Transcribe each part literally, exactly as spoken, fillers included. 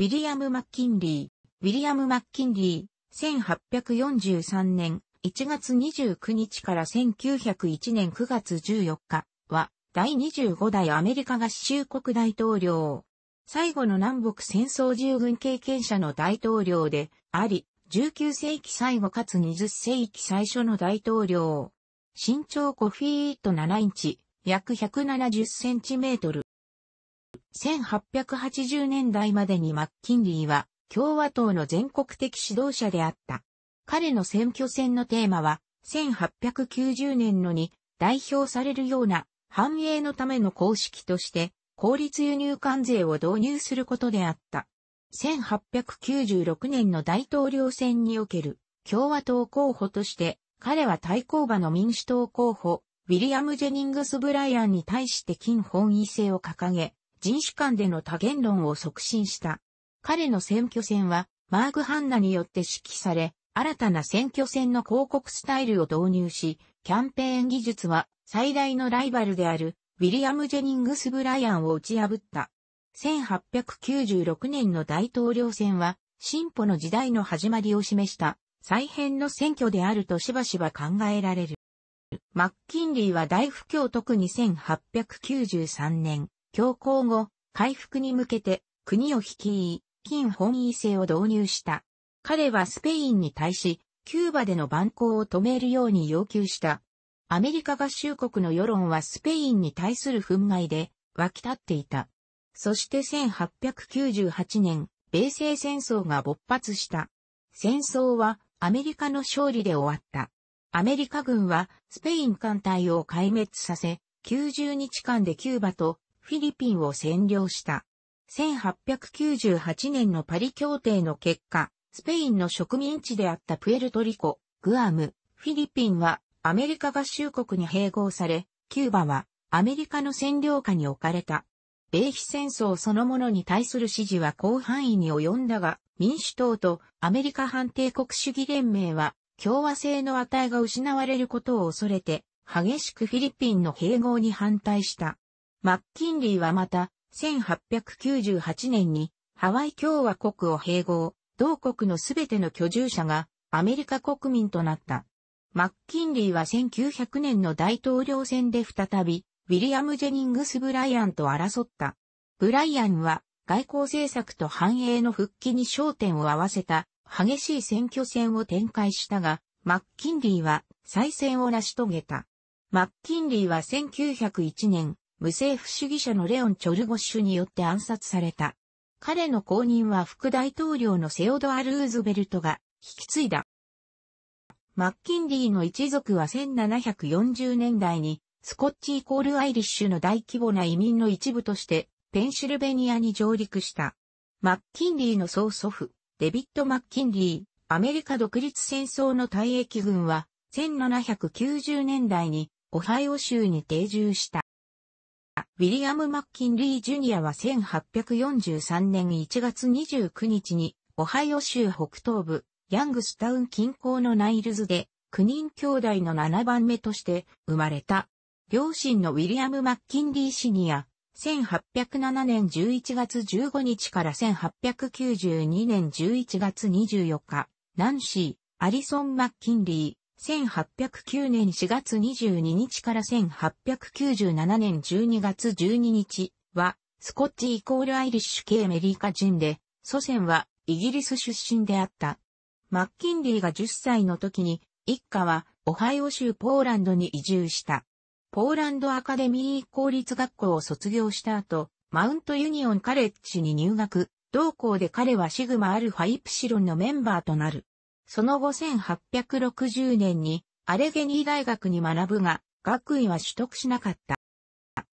ウィリアム・マッキンリー、ウィリアム・マッキンリー、せんはっぴゃくよんじゅうさんねんいちがつにじゅうくにちからせんきゅうひゃくいちねんくがつじゅうよっかは、だいにじゅうごだいアメリカ合衆国大統領。最後の南北戦争従軍経験者の大統領であり、じゅうきゅうせいき最後かつにじゅっせいき最初の大統領。身長ごフィートななインチ、約ひゃくななじゅっセンチメートル。せんはっぴゃくはちじゅうねんだいまでにマッキンリーは共和党の全国的指導者であった。彼の選挙戦のテーマはせんはっぴゃくきゅうじゅうねんのに代表されるような繁栄のための公式として効率輸入関税を導入することであった。せんはっぴゃくきゅうじゅうろくねんの大統領選における共和党候補として彼は対抗馬の民主党候補ウィリアム・ジェニングス・ブライアンに対して禁本位制を掲げ人種間での多元論を促進した。彼の選挙戦はマーク・ハンナによって指揮され、新たな選挙戦の広告スタイルを導入し、キャンペーン技術は最大のライバルであるウィリアム・ジェニングス・ブライアンを打ち破った。せんはっぴゃくきゅうじゅうろくねんの大統領選は進歩の時代の始まりを示した再編の選挙であるとしばしば考えられる。マッキンリーは大不況特にせんはっぴゃくきゅうじゅうさんねん、恐慌後、回復に向けて国を率い、禁本位制を導入した。彼はスペインに対し、キューバでの蛮行を止めるように要求した。アメリカ合衆国の世論はスペインに対する憤慨で沸き立っていた。そしてせんはっぴゃくきゅうじゅうはちねん、米西戦争が勃発した。戦争はアメリカの勝利で終わった。アメリカ軍はスペイン艦隊を壊滅させ、きゅうじゅうにちかんでキューバとフィリピンを占領した。せんはっぴゃくきゅうじゅうはちねんのパリ協定の結果、スペインの植民地であったプエルトリコ、グアム、フィリピンはアメリカ合衆国に併合され、キューバはアメリカの占領下に置かれた。米非戦争そのものに対する支持は広範囲に及んだが、民主党とアメリカ反帝国主義連盟は共和制の値が失われることを恐れて、激しくフィリピンの併合に反対した。マッキンリーはまた、せんはっぴゃくきゅうじゅうはちねんにハワイ共和国を併合、同国のすべての居住者がアメリカ国民となった。マッキンリーはせんきゅうひゃくねんの大統領選で再び、ウィリアム・ジェニングス・ブライアンと争った。ブライアンは外交政策と繁栄の復帰に焦点を合わせた激しい選挙戦を展開したが、マッキンリーは再選を成し遂げた。マッキンリーはせんきゅうひゃくいちねん、無政府主義者のレオン・チョルゴッシュによって暗殺された。彼の後任は副大統領のセオドア・ルーズベルトが引き継いだ。マッキンリーの一族はせんななひゃくよんじゅうねんだいにスコッチ・イコール・アイリッシュの大規模な移民の一部としてペンシルベニアに上陸した。マッキンリーの曽祖父、デビッド・マッキンリー、アメリカ独立戦争の退役軍はせんななひゃくきゅうじゅうねんだいにオハイオ州に定住した。ウィリアム・マッキンリー・ジュニアはせんはっぴゃくよんじゅうさんねんいちがつにじゅうくにちにオハイオ州北東部ヤングスタウン近郊のナイルズできゅうにん兄弟のななばんめとして生まれた。両親のウィリアム・マッキンリー・シニア、せんはっぴゃくななねんじゅういちがつじゅうごにちからせんはっぴゃくきゅうじゅうにねんじゅういちがつにじゅうよっか、ナンシー・アリソン・マッキンリー、せんはっぴゃくきゅうねんしがつにじゅうににちからせんはっぴゃくきゅうじゅうななねんじゅうにがつじゅうににちはスコッチイコールアイリッシュ系アメリカ人で、祖先はイギリス出身であった。マッキンリーがじゅっさいの時に一家はオハイオ州ポーランドに移住した。ポーランドアカデミー公立学校を卒業した後、マウントユニオンカレッジに入学、同校で彼はシグマ・アルファ・イプシロンのメンバーとなる。その後せんはっぴゃくろくじゅうねんにアレゲニー大学に学ぶが、学位は取得しなかった。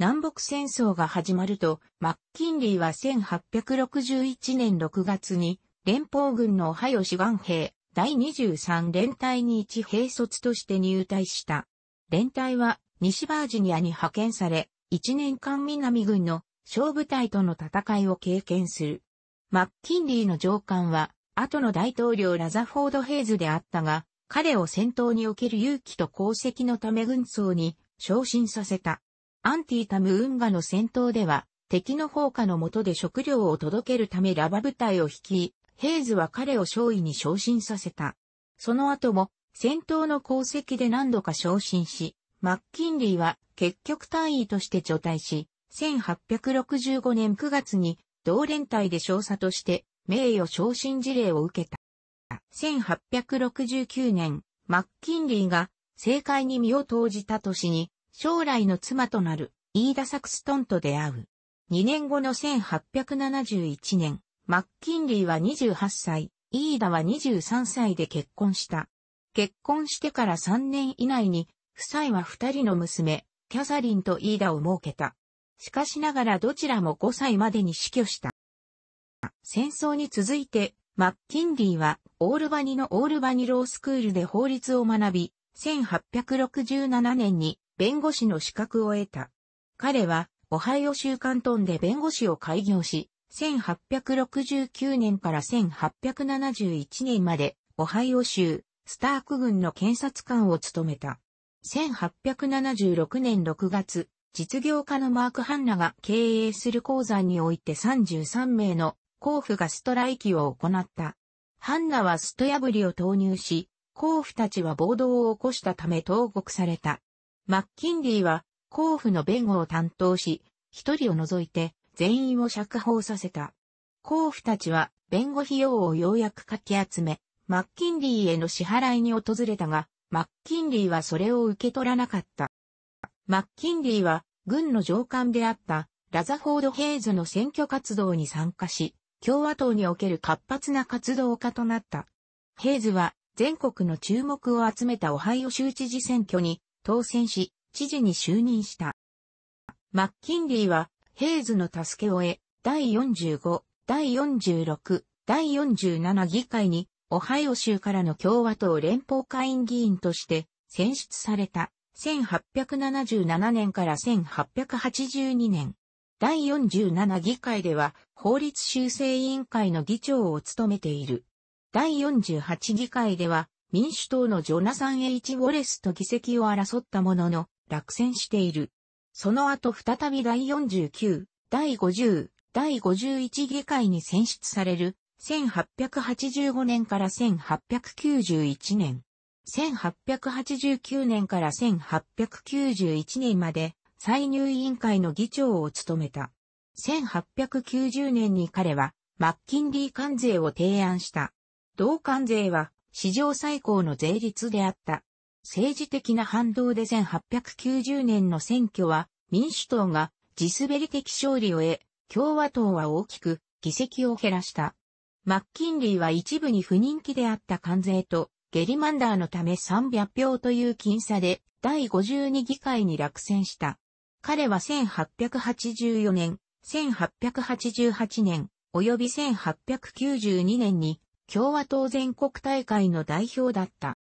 南北戦争が始まると、マッキンリーはせんはっぴゃくろくじゅういちねんろくがつに連邦軍のオハイオ志願兵だいにじゅうさんれんたいに一兵卒として入隊した。連隊は西バージニアに派遣され、いちねんかん南軍の小部隊との戦いを経験する。マッキンリーの上官は、後の大統領ラザフォード・ヘイズであったが、彼を戦闘における勇気と功績のため軍曹に昇進させた。アンティタム運河の戦闘では、敵の砲火の下で食料を届けるためラバ部隊を率い、ヘイズは彼を少尉に昇進させた。その後も、戦闘の功績で何度か昇進し、マッキンリーは結局大尉として除隊し、せんはっぴゃくろくじゅうごねんくがつに同連隊で少佐として名誉昇進辞令を受けた。せんはっぴゃくろくじゅうきゅうねん、マッキンリーが政界に身を投じた年に将来の妻となるイーダ・サクストンと出会う。にねんごのせんはっぴゃくななじゅういちねん、マッキンリーはにじゅうはっさい、イーダはにじゅうさんさいで結婚した。結婚してからさんねん以内に、夫妻はふたりの娘、キャサリンとイーダを設けた。しかしながらどちらもごさいまでに死去した。戦争に続いて、マッキンリーはオールバニのオールバニロースクールで法律を学び、せんはっぴゃくろくじゅうななねんに弁護士の資格を得た。彼はオハイオ州カントンで弁護士を開業し、せんはっぴゃくろくじゅうきゅうねんからせんはっぴゃくななじゅういちねんまでオハイオ州、スターク郡の検察官を務めた。せんはっぴゃくななじゅうろくねんろくがつ、実業家のマーク・ハンナが経営する鉱山においてさんじゅうさんめいの鉱夫がストライキを行った。ハンナはスト破りを投入し、鉱夫たちは暴動を起こしたため投獄された。マッキンリーは鉱夫の弁護を担当し、一人を除いて全員を釈放させた。鉱夫たちは弁護費用をようやくかき集め、マッキンリーへの支払いに訪れたが、マッキンリーはそれを受け取らなかった。マッキンリーは、軍の上官であった、ラザフォード・ヘイズの選挙活動に参加し、共和党における活発な活動家となった。ヘイズは、全国の注目を集めたオハイオ州知事選挙に当選し、知事に就任した。マッキンリーは、ヘイズの助けを得、だいよんじゅうご、だいよんじゅうろく、だいよんじゅうなな議会に、オハイオ州からの共和党連邦下院議員として選出されたせんはっぴゃくななじゅうななねんからせんはっぴゃくはちじゅうにねん。だいよんじゅうなな議会では法律修正委員会の議長を務めている。だいよんじゅうはち議会では民主党のジョナサン・H・ウォレスと議席を争ったものの落選している。その後再びだいよんじゅうきゅう、だいごじゅう、だいごじゅういち議会に選出される。せんはっぴゃくはちじゅうごねんからせんはっぴゃくきゅうじゅういちねん。せんはっぴゃくはちじゅうきゅうねんからせんはっぴゃくきゅうじゅういちねんまで歳入委員会の議長を務めた。せんはっぴゃくきゅうじゅうねんに彼はマッキンリー関税を提案した。同関税は史上最高の税率であった。政治的な反動でせんはっぴゃくきゅうじゅうねんの選挙は民主党が地滑り的勝利を得、共和党は大きく議席を減らした。マッキンリーは一部に不人気であった関税とゲリマンダーのためさんびゃくひょうという僅差でだいごじゅうに議会に落選した。彼はせんはっぴゃくはちじゅうよねん、せんはっぴゃくはちじゅうはちねん、およびせんはっぴゃくきゅうじゅうにねんに共和党全国大会の代表だった。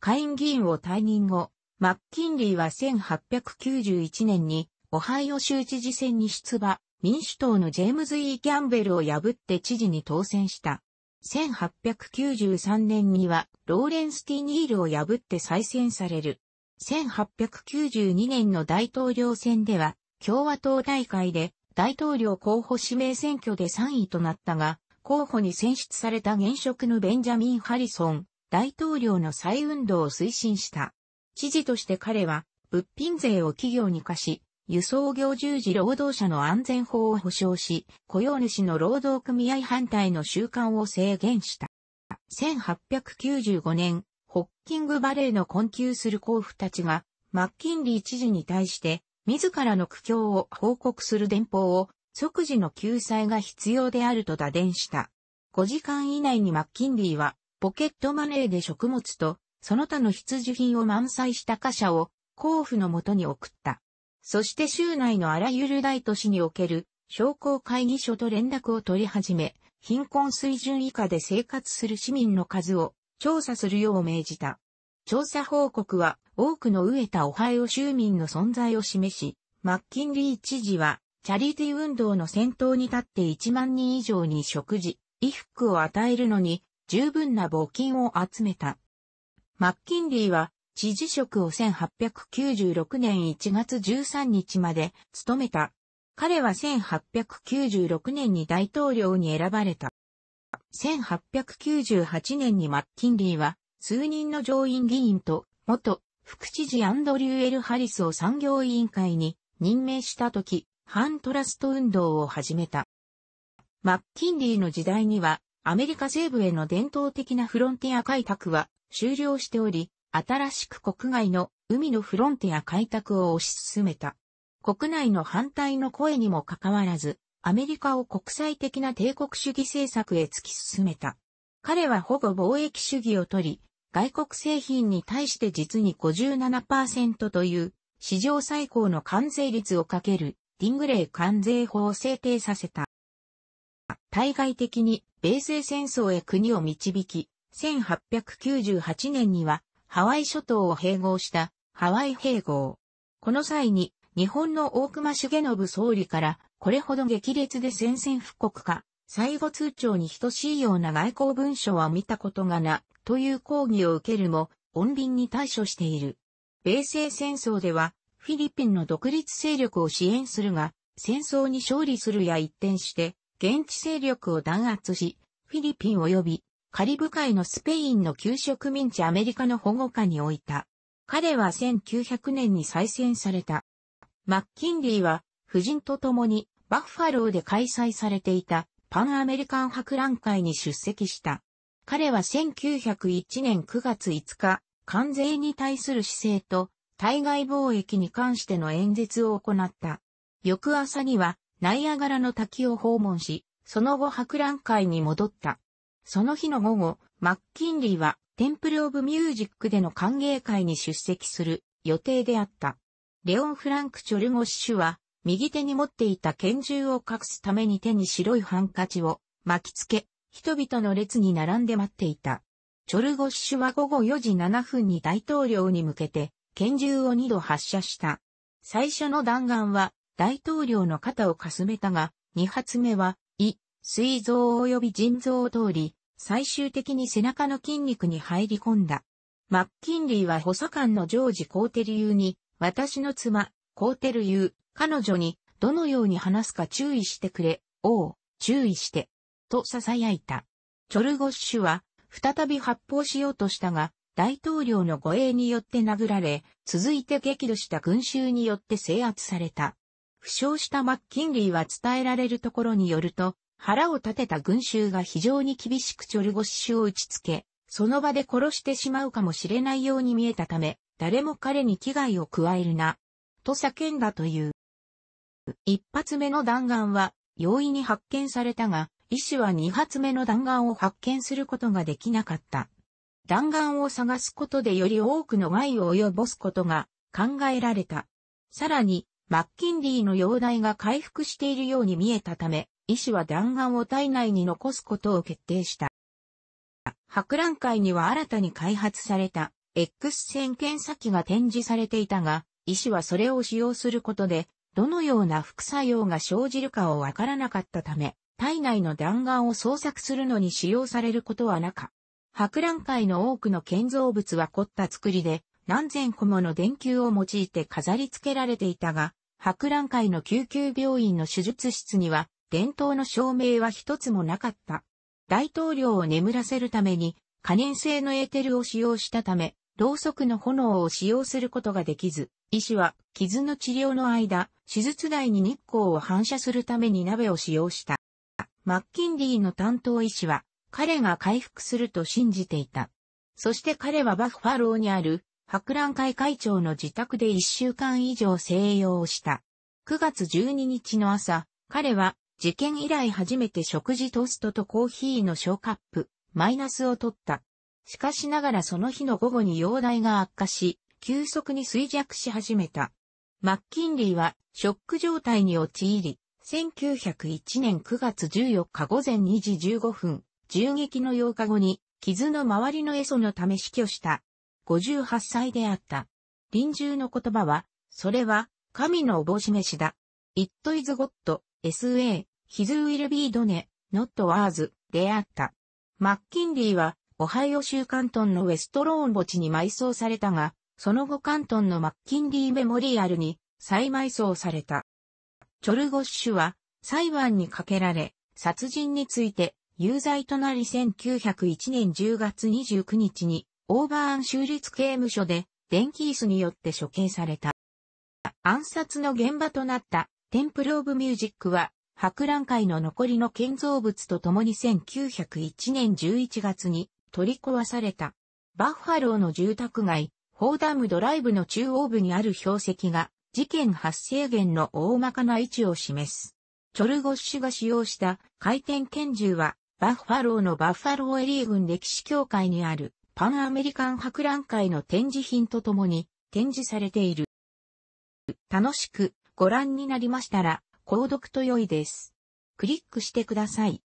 下院議員を退任後、マッキンリーはせんはっぴゃくきゅうじゅういちねんにオハイオ州知事選に出馬。民主党のジェームズ・E・キャンベルを破って知事に当選した。せんはっぴゃくきゅうじゅうさんねんにはローレンス・ティ・ニールを破って再選される。せんはっぴゃくきゅうじゅうにねんの大統領選では共和党大会で大統領候補指名選挙でさんいとなったが、候補に選出された現職のベンジャミン・ハリソン、大統領の再運動を推進した。知事として彼は物品税を企業に課し、輸送業従事労働者の安全法を保障し、雇用主の労働組合反対の習慣を制限した。せんはっぴゃくきゅうじゅうごねん、ホッキングバレーの困窮する鉱夫たちが、マッキンリー知事に対して、自らの苦境を報告する電報を、即時の救済が必要であると打電した。ごじかん以内にマッキンリーは、ポケットマネーで食物と、その他の必需品を満載した貨車を、鉱夫の元に送った。そして州内のあらゆる大都市における商工会議所と連絡を取り始め、貧困水準以下で生活する市民の数を調査するよう命じた。調査報告は多くの飢えたオハイオ州民の存在を示し、マッキンリー知事はチャリティー運動の先頭に立っていちまんにん以上に食事、衣服を与えるのに十分な募金を集めた。マッキンリーは、知事職をせんはっぴゃくきゅうじゅうろくねんいちがつじゅうさんにちまで務めた。彼はせんはっぴゃくきゅうじゅうろくねんに大統領に選ばれた。せんはっぴゃくきゅうじゅうはちねんにマッキンリーは数人の上院議員と元副知事アンドリュー・L・ハリスを産業委員会に任命したとき、反トラスト運動を始めた。マッキンリーの時代にはアメリカ西部への伝統的なフロンティア開拓は終了しており、新しく国外の海のフロンティア開拓を推し進めた。国内の反対の声にもかかわらず、アメリカを国際的な帝国主義政策へ突き進めた。彼は保護貿易主義を取り、外国製品に対して実に ごじゅうななパーセント という史上最高の関税率をかけるディングレイ関税法を制定させた。対外的に米西戦争へ国を導き、せんはっぴゃくきゅうじゅうはちねんにはハワイ諸島を併合したハワイ併合。この際に日本の大隈重信総理からこれほど激烈で宣戦布告か、最後通牒に等しいような外交文書は見たことがな、という抗議を受けるも、穏便に対処している。米西戦争では、フィリピンの独立勢力を支援するが、戦争に勝利するや一転して、現地勢力を弾圧し、フィリピン及び、カリブ海のスペインの旧植民地アメリカの保護下に置いた。彼はせんきゅうひゃくねんに再選された。マッキンリーは、夫人と共にバッファローで開催されていたパンアメリカン博覧会に出席した。彼はせんきゅうひゃくいちねんくがついつか、関税に対する姿勢と対外貿易に関しての演説を行った。翌朝にはナイアガラの滝を訪問し、その後博覧会に戻った。その日の午後、マッキンリーはテンプル・オブ・ミュージックでの歓迎会に出席する予定であった。レオン・フランク・チョルゴシ氏は、右手に持っていた拳銃を隠すために手に白いハンカチを巻きつけ、人々の列に並んで待っていた。チョルゴシ氏は午後よじななふんに大統領に向けて拳銃をにど発射した。最初の弾丸は大統領の肩をかすめたが、にはつめは胃、膵臓及び腎臓を通り、最終的に背中の筋肉に入り込んだ。マッキンリーは補佐官のジョージ・コーテルユーに、私の妻、コーテルユー、彼女に、どのように話すか注意してくれ、おう、注意して、と囁いた。チョルゴッシュは、再び発砲しようとしたが、大統領の護衛によって殴られ、続いて激怒した群衆によって制圧された。負傷したマッキンリーは伝えられるところによると、腹を立てた群衆が非常に厳しくチョルゴッシュを打ちつけ、その場で殺してしまうかもしれないように見えたため、誰も彼に危害を加えるな、と叫んだという。一発目の弾丸は容易に発見されたが、医師は二発目の弾丸を発見することができなかった。弾丸を探すことでより多くの害を及ぼすことが考えられた。さらに、マッキンリーの容体が回復しているように見えたため、医師は弾丸を体内に残すことを決定した。博覧会には新たに開発された X 線検査機が展示されていたが、医師はそれを使用することで、どのような副作用が生じるかをわからなかったため、体内の弾丸を捜索するのに使用されることはなかった。博覧会の多くの建造物は凝った作りで、何千個もの電球を用いて飾り付けられていたが、博覧会の救急病院の手術室には、伝統の照明は一つもなかった。大統領を眠らせるために、可燃性のエーテルを使用したため、ろうそくの炎を使用することができず、医師は傷の治療の間、手術台に日光を反射するために鍋を使用した。マッキンリーの担当医師は、彼が回復すると信じていた。そして彼はバッファローにある博覧会会長の自宅でいっしゅうかん以上静養をした。くがつじゅうににちの朝、彼は事件以来初めて食事トーストとコーヒーの小カップ、マイナスを取った。しかしながらその日の午後に容体が悪化し、急速に衰弱し始めた。マッキンリーはショック状態に陥り、せんきゅうひゃくいちねんくがつじゅうよっかごぜんにじじゅうごふん、銃撃のようかごに傷の周りの壊損のため死去した。ごじゅうはっさいであった。臨終の言葉は、それは神のおぼしめしだ。It is God, sa, his will be done, not ours, であった。マッキンリーは、オハイオ州カントンのウェストローン墓地に埋葬されたが、その後カントンのマッキンリーメモリアルに再埋葬された。チョルゴッシュは裁判にかけられ、殺人について有罪となりせんきゅうひゃくいちねんじゅうがつにじゅうくにちにオーバーン州立刑務所で電気椅子によって処刑された。暗殺の現場となったテンプル・オブ・ミュージックは博覧会の残りの建造物とともにせんきゅうひゃくいちねんじゅういちがつに取り壊された。バッファローの住宅街、フォーダムドライブの中央部にある標石が事件発生源の大まかな位置を示す。チョルゴッシュが使用した回転拳銃はバッファローのバッファローエリー郡歴史協会にあるパンアメリカン博覧会の展示品とともに展示されている。楽しくご覧になりましたら購読と良いです。クリックしてください。